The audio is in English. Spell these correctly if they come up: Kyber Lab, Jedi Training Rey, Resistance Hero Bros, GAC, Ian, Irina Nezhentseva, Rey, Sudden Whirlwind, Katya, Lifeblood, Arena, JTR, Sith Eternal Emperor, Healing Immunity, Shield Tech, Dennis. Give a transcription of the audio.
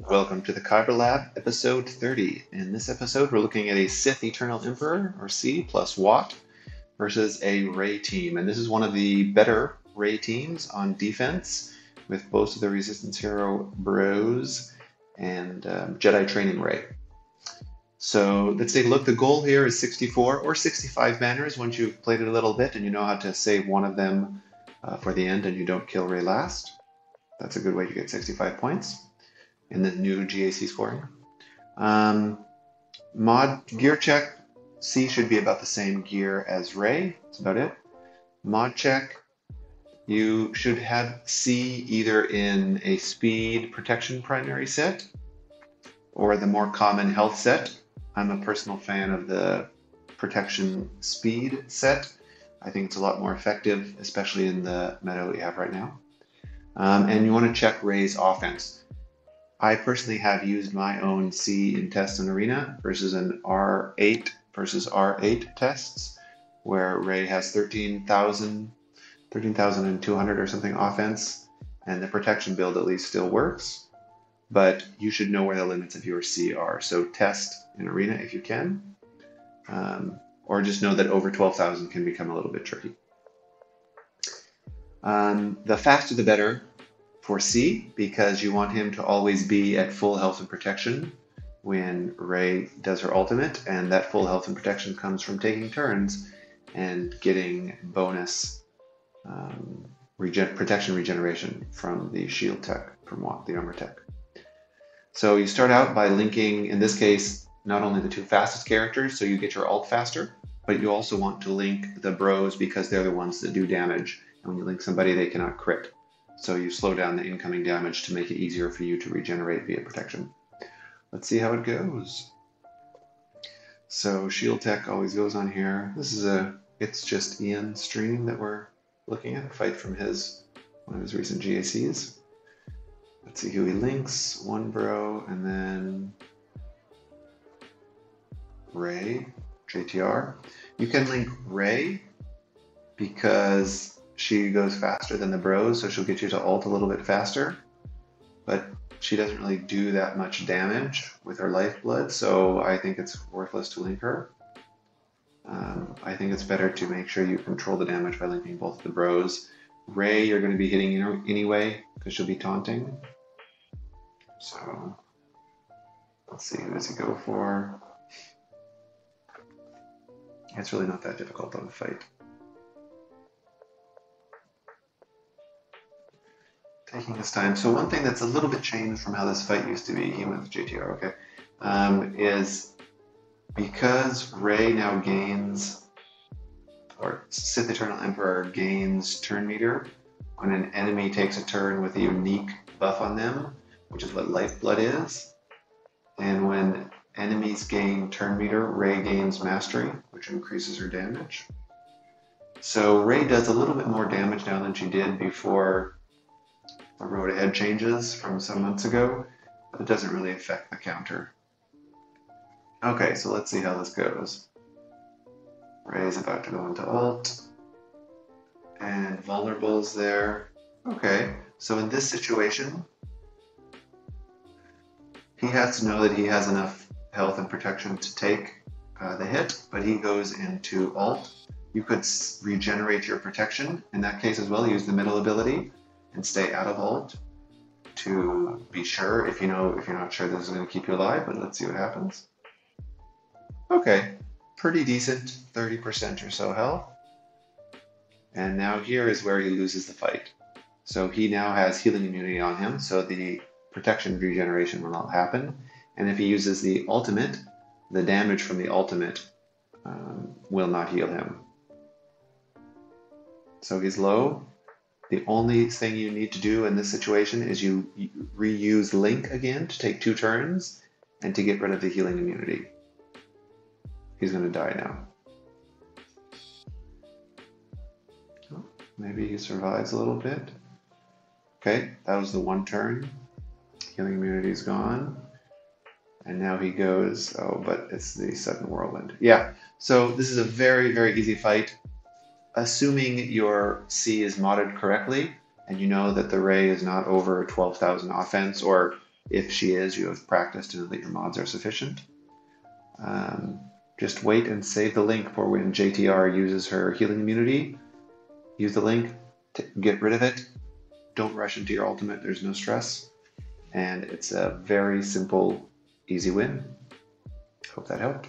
Welcome to the Kyber Lab, episode 30. In this episode, we're looking at a Sith Eternal Emperor, or C, plus Watt, versus a Rey team. And this is one of the better Rey teams on defense, with both of the Resistance Hero Bros and Jedi Training Rey. So let's take a look. The goal here is 64 or 65 banners once you've played it a little bit and you know how to save one of them for the end and you don't kill Rey last. That's a good way to get 65 points in the new GAC scoring. Mod gear check. C should be about the same gear as Rey. That's about it. Mod check. You should have C either in a speed protection primary set or the more common health set. I'm a personal fan of the protection speed set. I think it's a lot more effective, especially in the meta we have right now. And you want to check Rey's offense. I personally have used my own C in tests in Arena versus an R8 versus R8 tests, where Rey has 13,200 or something offense, and the protection build at least still works, but you should know where the limits of your C are. So test in Arena if you can, or just know that over 12,000 can become a little bit tricky. The faster the better for C, because you want him to always be at full health and protection when Rey does her ultimate, and that full health and protection comes from taking turns and getting bonus protection regeneration from the Shield Tech, from Watt, the armor tech. So you start out by linking, in this case, not only the two fastest characters, so you get your ult faster, but you also want to link the bros because they're the ones that do damage. And when you link somebody, they cannot crit. So you slow down the incoming damage to make it easier for you to regenerate via protection. Let's see how it goes. So Shield Tech always goes on here. This is a It's Just Ian stream that we're looking at, a fight from one of his recent GACs. Let's see who he links. One bro, and then Rey, JTR. You can link Rey because she goes faster than the bros, so she'll get you to ult a little bit faster, but she doesn't really do that much damage with her Lifeblood, so I think it's worthless to link her. I think it's better to make sure you control the damage by linking both the bros. Rey, you're going to be hitting anyway because she'll be taunting. So let's see, who does he go for? It's really not that difficult of a fight. Taking his time. So one thing that's a little bit changed from how this fight used to be, even with JTR, okay, is because Rey now gains, or Sith Eternal Emperor gains turn meter when an enemy takes a turn with a unique buff on them, which is what Lifeblood is. And when enemies gain turn meter, Rey gains mastery, which increases her damage. So Rey does a little bit more damage now than she did before the road ahead changes from some months ago, but it doesn't really affect the counter. Okay, so let's see how this goes. Rey's about to go into ult. And Vulnerable's there. Okay, so in this situation, he has to know that he has enough health and protection to take the hit, but he goes into ult. You could regenerate your protection in that case as well. Use the middle ability and stay out of ult to be sure if you're not sure this is going to keep you alive, but let's see what happens. Okay, pretty decent, 30% or so health. And now here is where he loses the fight. So he now has healing immunity on him, so the protection regeneration will not happen. And if he uses the ultimate, the damage from the ultimate will not heal him. So he's low. The only thing you need to do in this situation is you reuse Link again to take two turns and to get rid of the healing immunity. He's going to die now. Oh, maybe he survives a little bit. Okay, that was the one turn. Healing immunity is gone. And now he goes, oh, but it's the Sudden Whirlwind. Yeah, so this is a very, very easy fight. Assuming your C is modded correctly, and you know that the Rey is not over 12,000 offense, or If she is, you have practiced and that your mods are sufficient. Just wait and save the link for when JTR uses her healing immunity. Use the link to get rid of it. Don't rush into your ultimate. There's no stress. And it's a very simple, easy win. Hope that helped.